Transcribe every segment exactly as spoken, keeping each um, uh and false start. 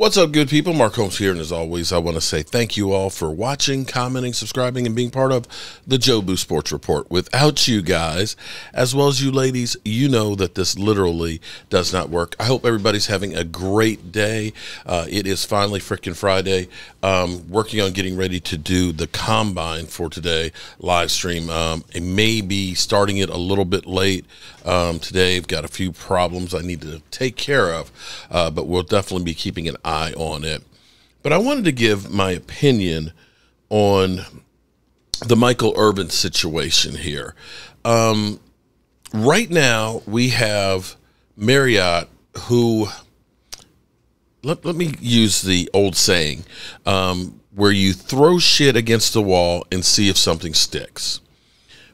What's up, good people? Mark Holmes here, and as always, I want to say thank you all for watching, commenting, subscribing, and being part of the Jobu Sports Report. Without you guys, as well as you ladies, you know that this literally does not work. I hope everybody's having a great day. Uh, it is finally freaking Friday. Um, working on getting ready to do the Combine for today live stream. Um, it may be starting it a little bit late um, today. I've got a few problems I need to take care of, uh, but we'll definitely be keeping an eye on it. But I wanted to give my opinion on the Michael Irvin situation here. Um, right now, we have Marriott, who, let, let me use the old saying, um, where you throw shit against the wall and see if something sticks.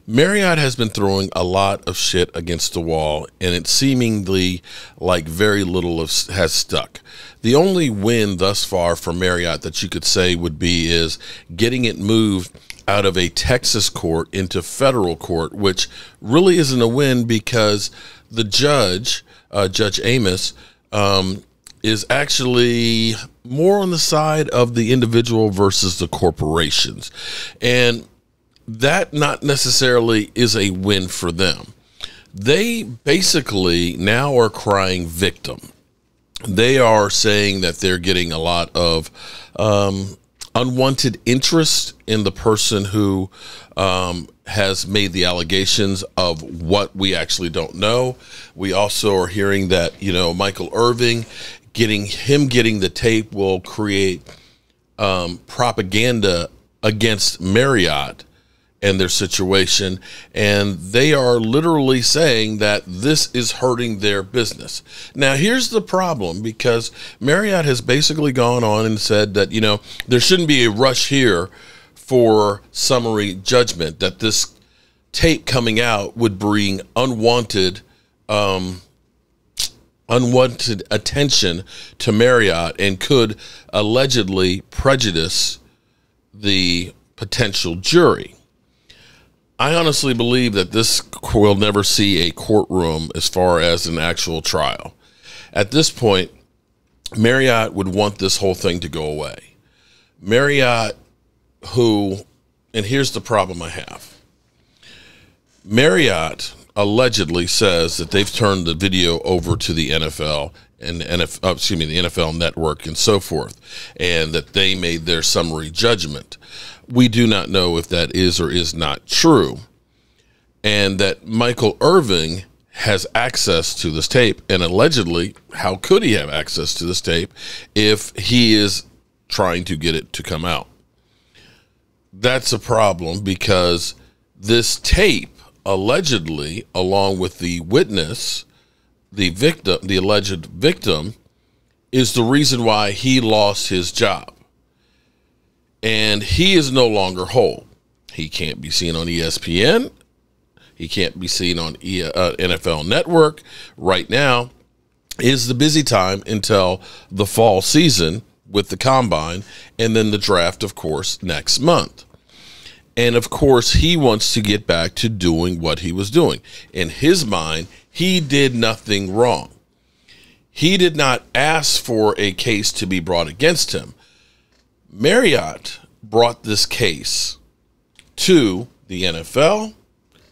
Marriott has been throwing a lot of shit against the wall, and it's seemingly like very little of, has stuck. The only win thus far for Marriott that you could say would be is getting it moved out of a Texas court into federal court, which really isn't a win because the judge, uh, Judge Amos, um, is actually more on the side of the individual versus the corporations. And that not necessarily is a win for them. They basically now are crying victim. They are saying that they're getting a lot of um, unwanted interest in the person who um, has made the allegations of what we actually don't know. We also are hearing that, you know, Michael Irvin, getting him getting the tape will create um, propaganda against Marriott and their situation, and they are literally saying that this is hurting their business. Now, here's the problem, because Marriott has basically gone on and said that, you know, there shouldn't be a rush here for summary judgment, that this tape coming out would bring unwanted um, unwanted attention to Marriott and could allegedly prejudice the potential jury. I honestly believe that this will never see a courtroom as far as an actual trial. At this point, Marriott would want this whole thing to go away. Marriott, who, and here's the problem I have. Marriott allegedly says that they've turned the video over to the N F L and N F L, excuse me, the N F L Network and so forth, and that they made their summary judgment. We do not know if that is or is not true, and that Michael Irvin has access to this tape, and allegedly, how could he have access to this tape if he is trying to get it to come out? That's a problem, because this tape allegedly, along with the witness, the victim, the alleged victim, is the reason why he lost his job. And he is no longer whole. He can't be seen on E S P N. He can't be seen on e uh, N F L Network. Right now is the busy time until the fall season with the Combine, and then the draft, of course, next month. And, of course, he wants to get back to doing what he was doing. In his mind, he did nothing wrong. He did not ask for a case to be brought against him. Marriott brought this case to the N F L,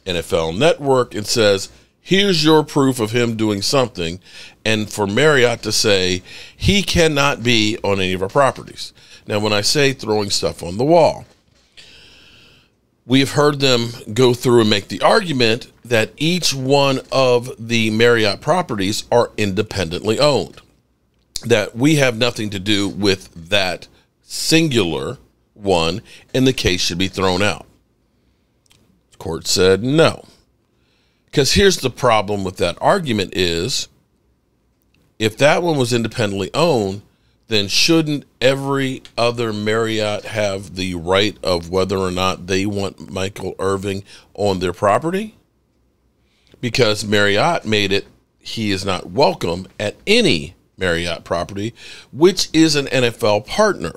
N F L Network, and says, here's your proof of him doing something, and for Marriott to say, he cannot be on any of our properties. Now, when I say throwing stuff on the wall, we've heard them go through and make the argument that each one of the Marriott properties are independently owned, that we have nothing to do with that singular one, and the case should be thrown out. The court said no. Because here's the problem with that argument is, if that one was independently owned, then shouldn't every other Marriott have the right of whether or not they want Michael Irvin on their property? Because Marriott made it, he is not welcome at any Marriott property, which is an N F L partner.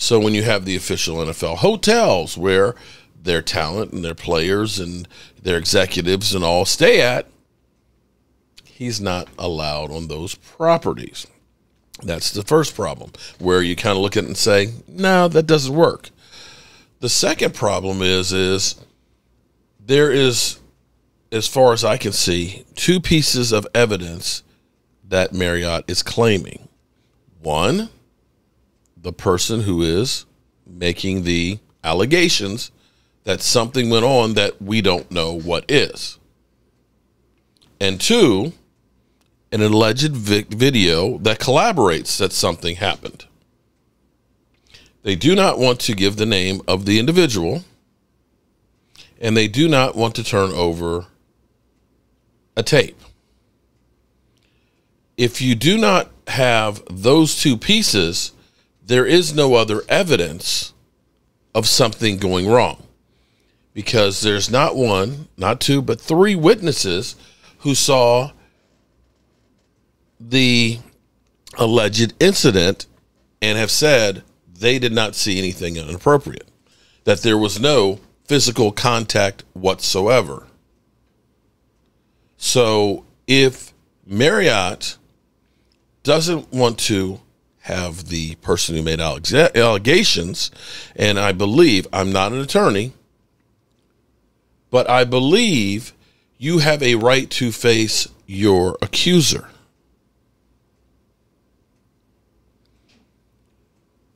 So when you have the official N F L hotels where their talent and their players and their executives and all stay at, he's not allowed on those properties. That's the first problem, where you kind of look at it and say, no, that doesn't work. The second problem is, is there is, as far as I can see, two pieces of evidence that Marriott is claiming. One, the person who is making the allegations that something went on that we don't know what is. And two, an alleged vic video that collaborates that something happened. They do not want to give the name of the individual, and they do not want to turn over a tape. If you do not have those two pieces, there is no other evidence of something going wrong, because there's not one, not two, but three witnesses who saw the alleged incident and have said they did not see anything inappropriate, that there was no physical contact whatsoever. So if Marriott doesn't want to have the person who made allegations, and I believe, I'm not an attorney, but I believe you have a right to face your accuser.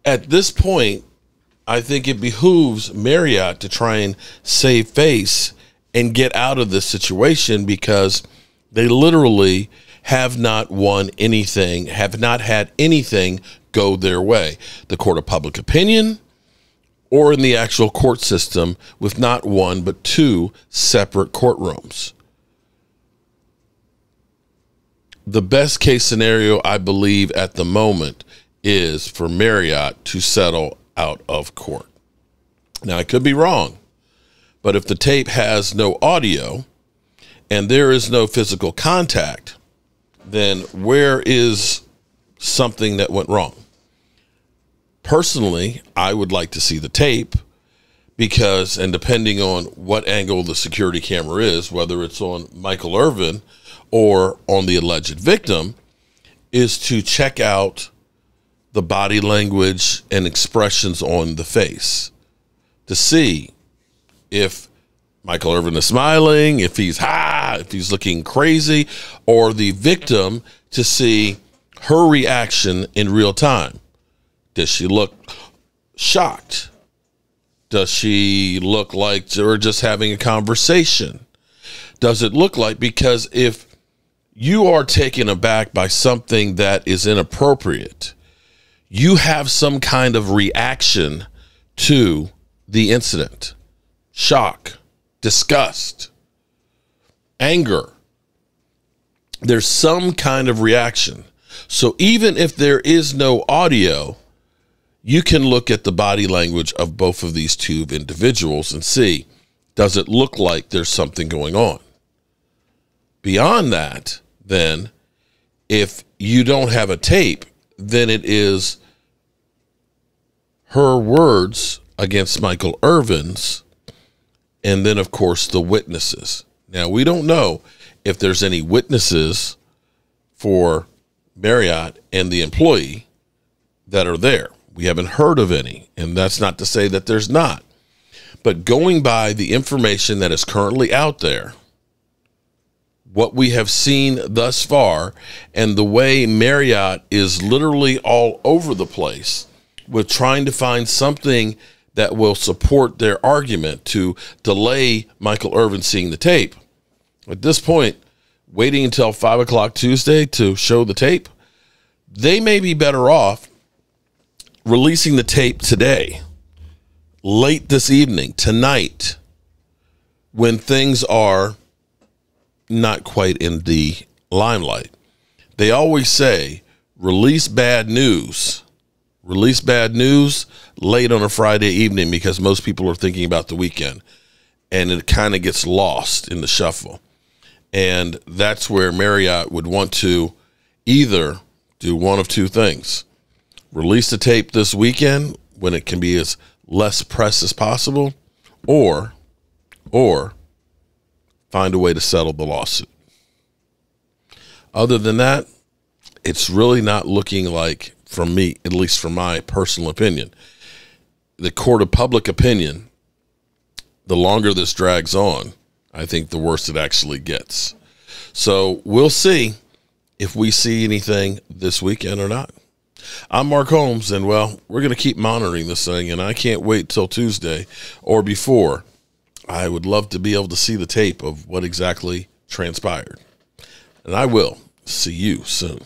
At this point, I think it behooves Marriott to try and save face and get out of this situation, because they literally have not won anything, have not had anything go their way, the court of public opinion or in the actual court system, with not one but two separate courtrooms. The best case scenario, I believe, at the moment is for Marriott to settle out of court. Now, I could be wrong, but if the tape has no audio and there is no physical contact, then where is something that went wrong? Personally, I would like to see the tape, because, and depending on what angle the security camera is, whether it's on Michael Irvin or on the alleged victim, is to check out the body language and expressions on the face to see if Michael Irvin is smiling, if he's ha, if he's looking crazy, or the victim, to see her reaction in real time. Does she look shocked? Does she look like they're just having a conversation? Does it look like, because if you are taken aback by something that is inappropriate, you have some kind of reaction to the incident. Shock, disgust, anger. There's some kind of reaction. So even if there is no audio, you can look at the body language of both of these two individuals and see, does it look like there's something going on? Beyond that, then, if you don't have a tape, then it is her words against Michael Irvin's, and then, of course, the witnesses. Now, we don't know if there's any witnesses for Marriott and the employee that are there. We haven't heard of any, and that's not to say that there's not. But going by the information that is currently out there, what we have seen thus far, and the way Marriott is literally all over the place with trying to find something that will support their argument to delay Michael Irvin seeing the tape. At this point, waiting until five o'clock Tuesday to show the tape, they may be better off releasing the tape today, late this evening, tonight, when things are not quite in the limelight. They always say, release bad news. Release bad news late on a Friday evening, because most people are thinking about the weekend, and it kind of gets lost in the shuffle. And that's where Marriott would want to either do one of two things. Release the tape this weekend when it can be as less press as possible, or, or, find a way to settle the lawsuit. Other than that, it's really not looking like, from me, at least from my personal opinion, the court of public opinion, the longer this drags on, I think the worse it actually gets. So we'll see if we see anything this weekend or not. I'm Mark Holmes, and, well, we're going to keep monitoring this thing, and I can't wait till Tuesday or before. I would love to be able to see the tape of what exactly transpired. And I will. See you soon.